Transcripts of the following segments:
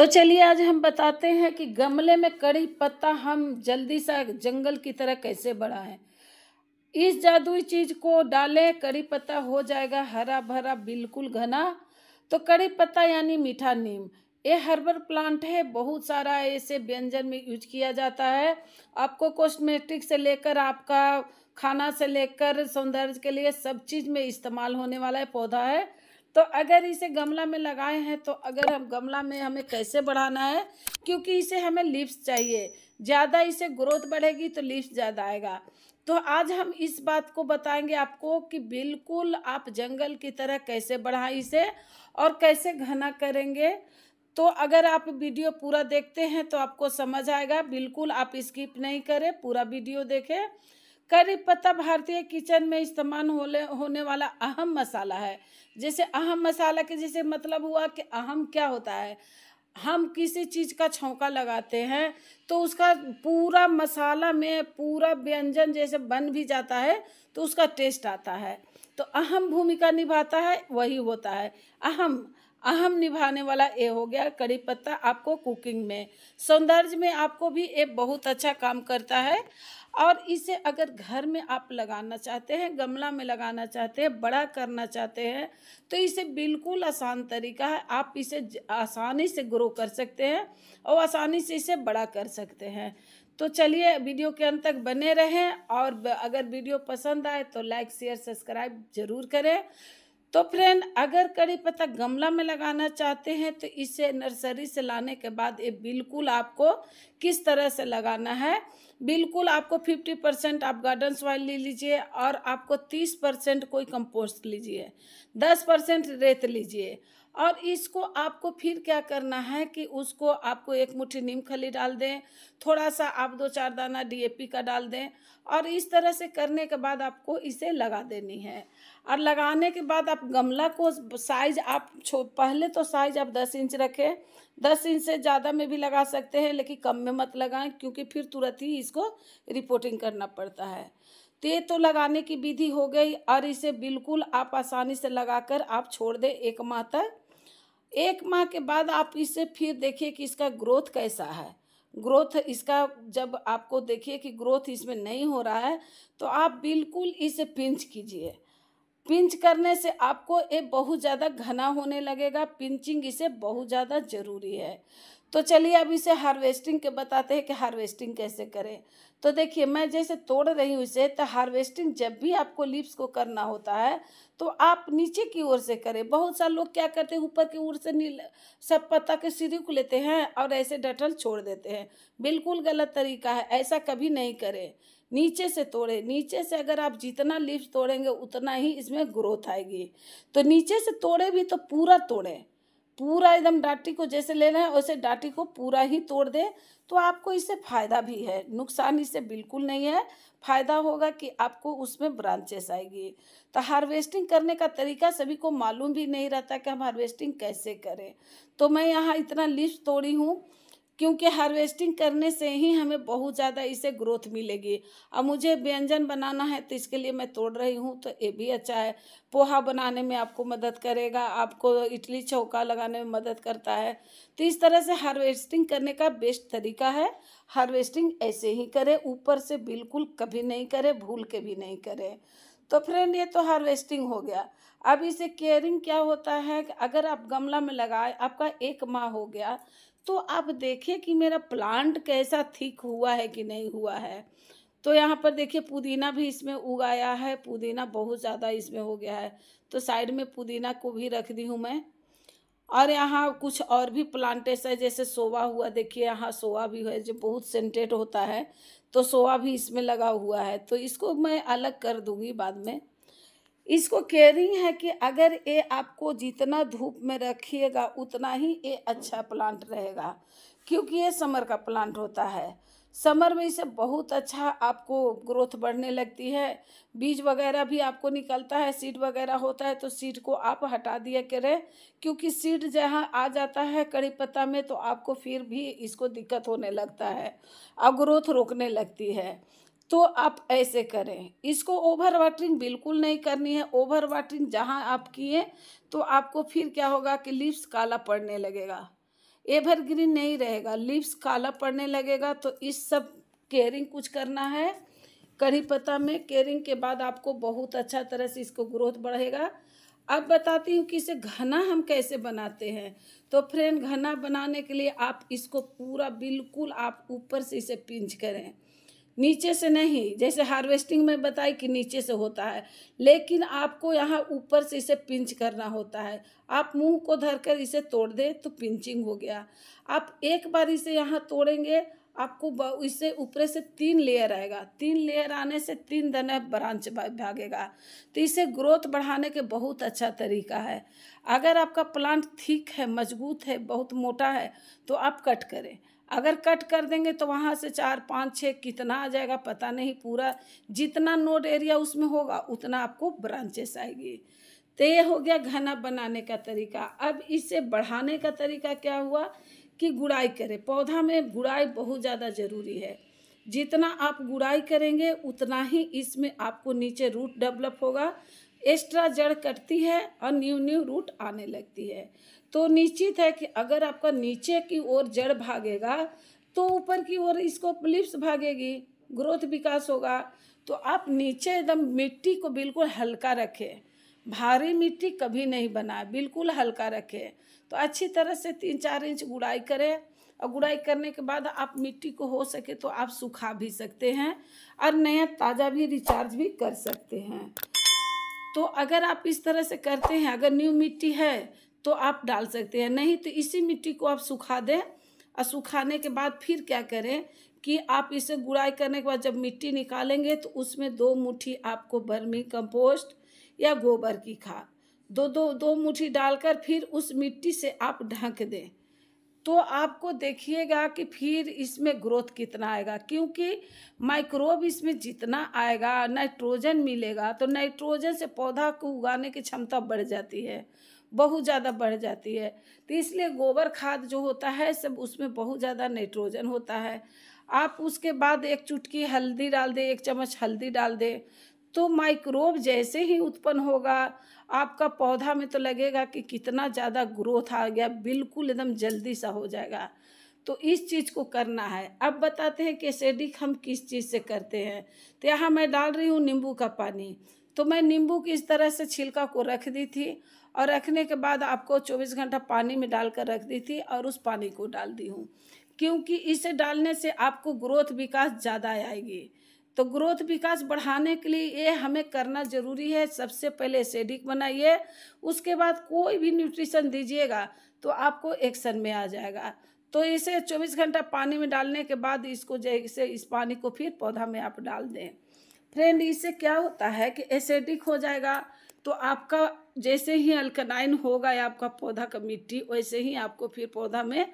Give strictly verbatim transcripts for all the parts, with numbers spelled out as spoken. तो चलिए आज हम बताते हैं कि गमले में कड़ी पत्ता हम जल्दी सा जंगल की तरह कैसे बढ़ाएं। इस जादुई चीज़ को डालें, कड़ी पत्ता हो जाएगा हरा भरा बिल्कुल घना। तो कड़ी पत्ता यानी मीठा नीम, ये हर्बल प्लांट है, बहुत सारा ऐसे व्यंजन में यूज किया जाता है। आपको कॉस्मेटिक से लेकर आपका खाना से लेकर सौंदर्य के लिए सब चीज़ में इस्तेमाल होने वाला है पौधा है। तो अगर इसे गमला में लगाए हैं तो अगर हम गमला में हमें कैसे बढ़ाना है, क्योंकि इसे हमें लीव्स चाहिए, ज़्यादा इसे ग्रोथ बढ़ेगी तो लीव्स ज़्यादा आएगा। तो आज हम इस बात को बताएंगे आपको कि बिल्कुल आप जंगल की तरह कैसे बढ़ाएं इसे और कैसे घना करेंगे। तो अगर आप वीडियो पूरा देखते हैं तो आपको समझ आएगा, बिल्कुल आप स्किप नहीं करें, पूरा वीडियो देखें। करी पत्ता भारतीय किचन में इस्तेमाल होने होने वाला अहम मसाला है। जैसे अहम मसाला के जैसे मतलब हुआ कि अहम क्या होता है, हम किसी चीज़ का छौंका लगाते हैं तो उसका पूरा मसाला में पूरा व्यंजन जैसे बन भी जाता है तो उसका टेस्ट आता है। तो अहम भूमिका निभाता है, वही होता है अहम। अहम निभाने वाला ये हो गया कड़ी पत्ता। आपको कुकिंग में, सौंदर्य में आपको भी ये बहुत अच्छा काम करता है। और इसे अगर घर में आप लगाना चाहते हैं, गमला में लगाना चाहते हैं, बड़ा करना चाहते हैं, तो इसे बिल्कुल आसान तरीका है। आप इसे आसानी से ग्रो कर सकते हैं और आसानी से इसे बड़ा कर सकते हैं। तो चलिए वीडियो के अंत तक बने रहें और अगर वीडियो पसंद आए तो लाइक शेयर सब्सक्राइब ज़रूर करें। तो फ्रेंड, अगर कड़ी पत्ता गमला में लगाना चाहते हैं तो इसे नर्सरी से लाने के बाद ये बिल्कुल आपको किस तरह से लगाना है, बिल्कुल आपको पचास परसेंट आप गार्डन सॉइल ले लीजिए और आपको तीस परसेंट कोई कंपोस्ट लीजिए, दस परसेंट रेत लीजिए। और इसको आपको फिर क्या करना है कि उसको आपको एक मुट्ठी नीम खली डाल दें, थोड़ा सा आप दो चार दाना डी ए पी का डाल दें और इस तरह से करने के बाद आपको इसे लगा देनी है। और लगाने के बाद आप गमला को साइज आप छो पहले तो साइज आप दस इंच रखें, दस इंच से ज़्यादा में भी लगा सकते हैं लेकिन कम में मत लगाएं, क्योंकि फिर तुरंत ही इसको रिपोर्टिंग करना पड़ता है। तो ये तो लगाने की विधि हो गई। और इसे बिल्कुल आप आसानी से लगाकर आप छोड़ दें एक माह तक। एक माह के बाद आप इसे फिर देखिए कि इसका ग्रोथ कैसा है। ग्रोथ इसका जब आपको देखिए कि ग्रोथ इसमें नहीं हो रहा है तो आप बिल्कुल इसे पिंच कीजिए। पिंच करने से आपको ये बहुत ज़्यादा घना होने लगेगा। पिंचिंग इसे बहुत ज़्यादा ज़रूरी है। तो चलिए अब इसे हार्वेस्टिंग के बताते हैं कि हार्वेस्टिंग कैसे करें। तो देखिए मैं जैसे तोड़ रही हूँ इसे, तो हार्वेस्टिंग जब भी आपको लीव्स को करना होता है तो आप नीचे की ओर से करें। बहुत सारे लोग क्या करते हैं, ऊपर की ओर से सब पत्ता के सिरे को लेते हैं और ऐसे डटल छोड़ देते हैं। बिल्कुल गलत तरीका है, ऐसा कभी नहीं करें। नीचे से तोड़े। नीचे से अगर आप जितना लीव्स तोड़ेंगे उतना ही इसमें ग्रोथ आएगी। तो नीचे से तोड़े भी तो पूरा तोड़ें, पूरा एकदम डाटी को जैसे लेना है वैसे डाटी को पूरा ही तोड़ दे। तो आपको इससे फ़ायदा भी है, नुकसान इससे बिल्कुल नहीं है। फ़ायदा होगा कि आपको उसमें ब्रांचेस आएगी। तो हार्वेस्टिंग करने का तरीका सभी को मालूम भी नहीं रहता कि हम हार्वेस्टिंग कैसे करें। तो मैं यहाँ इतना लीव्स तोड़ी हूँ, क्योंकि हार्वेस्टिंग करने से ही हमें बहुत ज़्यादा इसे ग्रोथ मिलेगी। अब मुझे व्यंजन बनाना है तो इसके लिए मैं तोड़ रही हूँ, तो ये भी अच्छा है। पोहा बनाने में आपको मदद करेगा, आपको इडली चौका लगाने में मदद करता है। तो इस तरह से हार्वेस्टिंग करने का बेस्ट तरीका है। हार्वेस्टिंग ऐसे ही करें, ऊपर से बिल्कुल कभी नहीं करें, भूल के भी नहीं करें। तो फ्रेंड ये तो हार्वेस्टिंग हो गया। अब इसे केयरिंग क्या होता है कि अगर आप गमला में लगाए, आपका एक माह हो गया, तो आप देखिए कि मेरा प्लांट कैसा थिक हुआ है कि नहीं हुआ है। तो यहाँ पर देखिए पुदीना भी इसमें उगाया है, पुदीना बहुत ज़्यादा इसमें हो गया है। तो साइड में पुदीना को भी रख दी हूँ मैं। और यहाँ कुछ और भी प्लांटेस है, जैसे सोवा हुआ, देखिए यहाँ सोवा भी है जो बहुत सेंटेड होता है, तो सोवा भी इसमें लगा हुआ है। तो इसको मैं अलग कर दूँगी बाद में। इसको केयरिंग है कि अगर ये आपको जितना धूप में रखिएगा उतना ही ये अच्छा प्लांट रहेगा, क्योंकि ये समर का प्लांट होता है। समर में इसे बहुत अच्छा आपको ग्रोथ बढ़ने लगती है, बीज वगैरह भी आपको निकलता है, सीड वगैरह होता है। तो सीड को आप हटा दिया करें, क्योंकि सीड जहाँ आ जाता है कड़ी पत्ता में तो आपको फिर भी इसको दिक्कत होने लगता है और ग्रोथ रोकने लगती है। तो आप ऐसे करें। इसको ओवर वाटरिंग बिल्कुल नहीं करनी है। ओवर वाटरिंग जहाँ आप किए तो आपको फिर क्या होगा कि लीव्स काला पड़ने लगेगा। एवरग्रीन नहीं रहेगा, लीव्स काला पड़ने लगेगा। तो इस सब केयरिंग कुछ करना है करी पत्ता में। केयरिंग के बाद आपको बहुत अच्छा तरह से इसको ग्रोथ बढ़ेगा। अब बताती हूँ कि इसे घना हम कैसे बनाते हैं। तो फ्रेंड, घना बनाने के लिए आप इसको पूरा बिल्कुल आप ऊपर से इसे पिंच करें, नीचे से नहीं। जैसे हार्वेस्टिंग में बताई कि नीचे से होता है, लेकिन आपको यहाँ ऊपर से इसे पिंच करना होता है। आप मुंह को धरकर इसे तोड़ दें तो पिंचिंग हो गया। आप एक बार इसे यहाँ तोड़ेंगे, आपको इससे ऊपर से तीन लेयर आएगा। तीन लेयर आने से तीन दने ब्रांच भागेगा। तो इसे ग्रोथ बढ़ाने के बहुत अच्छा तरीका है। अगर आपका प्लांट ठीक है, मजबूत है, बहुत मोटा है, तो आप कट करें। अगर कट कर देंगे तो वहाँ से चार पाँच छः कितना आ जाएगा पता नहीं, पूरा जितना नोड एरिया उसमें होगा उतना आपको ब्रांचेस आएगी। तो ये हो गया घना बनाने का तरीका। अब इसे बढ़ाने का तरीका क्या हुआ कि गुड़ाई करें। पौधा में गुड़ाई बहुत ज़्यादा ज़रूरी है। जितना आप गुड़ाई करेंगे उतना ही इसमें आपको नीचे रूट डेवलप होगा। एक्स्ट्रा जड़ कटती है और न्यू न्यू रूट आने लगती है। तो निश्चित है कि अगर आपका नीचे की ओर जड़ भागेगा तो ऊपर की ओर इसको लीव्स भागेगी, ग्रोथ विकास होगा। तो आप नीचे एकदम मिट्टी को बिल्कुल हल्का रखें, भारी मिट्टी कभी नहीं बनाए, बिल्कुल हल्का रखें। तो अच्छी तरह से तीन चार इंच गुड़ाई करें। और गुड़ाई करने के बाद आप मिट्टी को हो सके तो आप सुखा भी सकते हैं और नया ताज़ा भी रिचार्ज भी कर सकते हैं। तो अगर आप इस तरह से करते हैं, अगर न्यू मिट्टी है तो आप डाल सकते हैं, नहीं तो इसी मिट्टी को आप सुखा दें। और सुखाने के बाद फिर क्या करें कि आप इसे गुड़ाई करने के बाद जब मिट्टी निकालेंगे तो उसमें दो मुट्ठी आपको वर्मी कंपोस्ट या गोबर की खाद दो दो दो मुट्ठी डालकर फिर उस मिट्टी से आप ढक दें। तो आपको देखिएगा कि फिर इसमें ग्रोथ कितना आएगा, क्योंकि माइक्रोब इसमें जितना आएगा, नाइट्रोजन मिलेगा। तो नाइट्रोजन से पौधा को उगाने की क्षमता बढ़ जाती है, बहुत ज़्यादा बढ़ जाती है। तो इसलिए गोबर खाद जो होता है सब उसमें बहुत ज़्यादा नाइट्रोजन होता है। आप उसके बाद एक चुटकी हल्दी डाल दें, एक चम्मच हल्दी डाल दें। तो माइक्रोब जैसे ही उत्पन्न होगा आपका पौधा में तो लगेगा कि कितना ज़्यादा ग्रोथ आ गया, बिल्कुल एकदम जल्दी सा हो जाएगा। तो इस चीज़ को करना है। अब बताते हैं कि सेडिक हम किस चीज़ से करते हैं। तो यहाँ मैं डाल रही हूँ नींबू का पानी। तो मैं नींबू की इस तरह से छिलका को रख दी थी और रखने के बाद आपको चौबीस घंटा पानी में डालकर रख दी थी और उस पानी को डाल दी हूँ, क्योंकि इसे डालने से आपको ग्रोथ विकास ज़्यादा आएगी। तो ग्रोथ विकास बढ़ाने के लिए ये हमें करना ज़रूरी है। सबसे पहले एसिडिक बनाइए, उसके बाद कोई भी न्यूट्रिशन दीजिएगा तो आपको एक्शन में आ जाएगा। तो इसे चौबीस घंटा पानी में डालने के बाद इसको जैसे इस पानी को फिर पौधा में आप डाल दें। फ्रेंड, इससे क्या होता है कि एसिडिक हो जाएगा तो आपका जैसे ही अल्कलाइन होगा या आपका पौधा का मिट्टी, वैसे ही आपको फिर पौधा में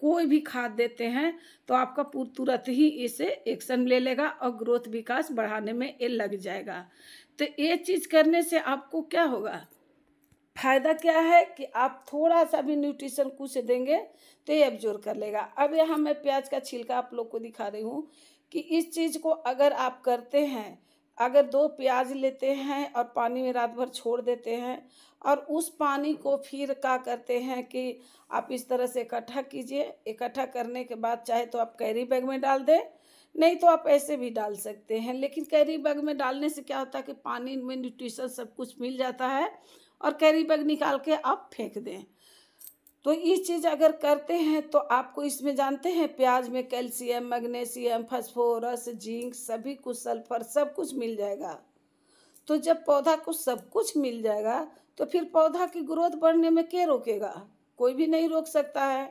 कोई भी खाद देते हैं तो आपका तुरंत ही इसे एक्शन ले लेगा और ग्रोथ विकास बढ़ाने में ये लग जाएगा। तो ये चीज़ करने से आपको क्या होगा, फायदा क्या है कि आप थोड़ा सा भी न्यूट्रिशन कुछ देंगे तो ये एब्जॉर्ब कर लेगा। अब यहाँ मैं प्याज का छिलका आप लोग को दिखा रही हूँ कि इस चीज़ को अगर आप करते हैं, अगर दो प्याज लेते हैं और पानी में रात भर छोड़ देते हैं और उस पानी को फिर क्या करते हैं कि आप इस तरह से इकट्ठा कीजिए। इकट्ठा करने के बाद चाहे तो आप कैरी बैग में डाल दें, नहीं तो आप ऐसे भी डाल सकते हैं। लेकिन कैरी बैग में डालने से क्या होता है कि पानी में न्यूट्रिशन सब कुछ मिल जाता है और कैरी बैग निकाल के आप फेंक दें। तो ये चीज़ अगर करते हैं तो आपको इसमें जानते हैं प्याज में कैल्शियम, मैग्नीशियम, फास्फोरस, जिंक, सभी कुछ, सल्फर, सब कुछ मिल जाएगा। तो जब पौधा को सब कुछ मिल जाएगा तो फिर पौधा की ग्रोथ बढ़ने में क्या रोकेगा, कोई भी नहीं रोक सकता है।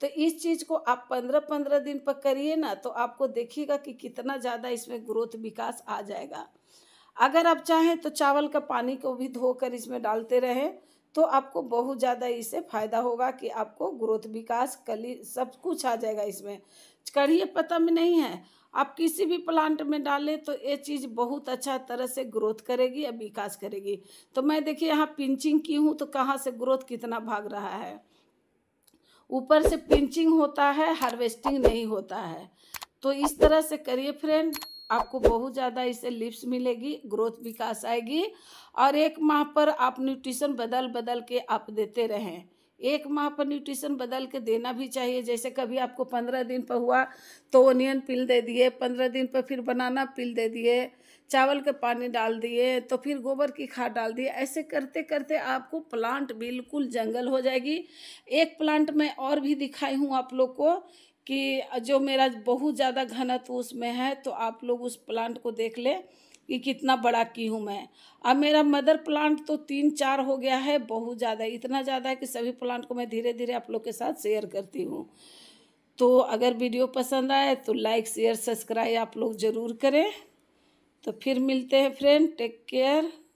तो इस चीज़ को आप पंद्रह पंद्रह दिन पर करिए ना, तो आपको देखिएगा कि कितना ज़्यादा इसमें ग्रोथ विकास आ जाएगा। अगर आप चाहें तो चावल का पानी को भी धोकर इसमें डालते रहें तो आपको बहुत ज़्यादा इससे फ़ायदा होगा कि आपको ग्रोथ विकास कली सब कुछ आ जाएगा। इसमें कढ़ी पत्ता में नहीं है, आप किसी भी प्लांट में डालें तो ये चीज़ बहुत अच्छा तरह से ग्रोथ करेगी या विकास करेगी। तो मैं देखिए यहाँ पिंचिंग की हूँ तो कहाँ से ग्रोथ कितना भाग रहा है, ऊपर से पिंचिंग होता है, हार्वेस्टिंग नहीं होता है। तो इस तरह से करिए फ्रेंड, आपको बहुत ज़्यादा इससे लीव्स मिलेगी, ग्रोथ विकास आएगी और एक माह पर आप न्यूट्रिशन बदल बदल के आप देते रहें। एक माह पर न्यूट्रिशन बदल के देना भी चाहिए। जैसे कभी आपको पंद्रह दिन पर हुआ तो ओनियन पिल दे दिए, पंद्रह दिन पर फिर बनाना पिल दे दिए, चावल के पानी डाल दिए, तो फिर गोबर की खाद डाल दिए। ऐसे करते करते आपको प्लांट बिल्कुल जंगल हो जाएगी। एक प्लांट मैं और भी दिखाई हूँ आप लोग को कि जो मेरा बहुत ज़्यादा घनत्व उसमें है, तो आप लोग उस प्लांट को देख ले कि कितना बड़ा की हूँ मैं। अब मेरा मदर प्लांट तो तीन चार हो गया है, बहुत ज़्यादा, इतना ज़्यादा है कि सभी प्लांट को मैं धीरे धीरे आप लोग के साथ शेयर करती हूँ। तो अगर वीडियो पसंद आए तो लाइक शेयर सब्सक्राइब आप लोग ज़रूर करें। तो फिर मिलते हैं फ्रेंड, टेक केयर।